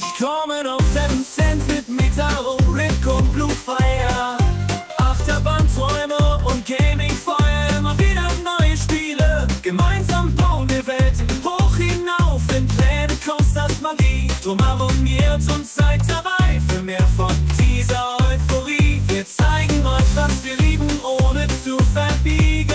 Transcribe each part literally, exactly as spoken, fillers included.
Ich komme auf seven sense mit Mitaro, Rick und Bluefire. Achterbahnträume und Gamingfeuer, immer wieder neue Spiele. Gemeinsam bauen wir Welten hoch hinauf, in Pläne, Coasters, Magie. Drum abonniert und seid dabei für mehr von dieser Euphorie. Wir zeigen euch, was wir lieben, ohne zu verbiegen.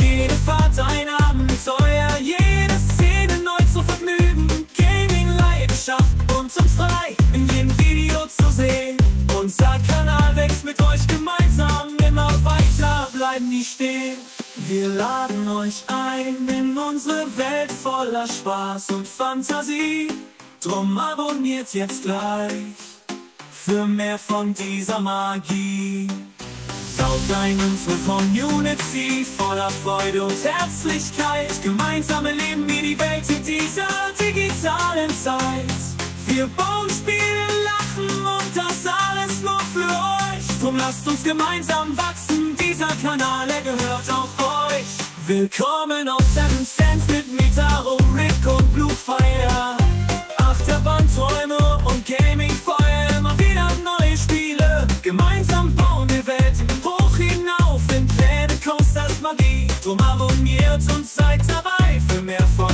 Jede Fahrt ein Abenteuer, jede Szene neu zu vergnügen. Gaming-Leidenschaft und uns frei in jedem Video zu sehen. Unser Kanal wächst mit euch gemeinsam, immer weiter bleiben die stehen. Wir laden euch ein in unsere Welt voller Spaß und Fantasie. Drum abonniert jetzt gleich für mehr von dieser Magie. Saugt ein unsere Community voller Freude und Herzlichkeit. Gemeinsam erleben wir die Welt in dieser digitalen Zeit. Wir bauen Spiele, lachen und das alles nur für euch. Drum lasst uns gemeinsam wachsen, dieser Kanal, er gehört auch euch. Willkommen auf seven sense mit Mitaro, Rick und Bluefire. Achterbahnträume und Gamingfeuer, immer wieder neue Spiele. Gemeinsam bauen wir Welten hoch hinauf, in Pläne, Coasters, Magie. Drum abonniert und seid dabei für mehr Freude.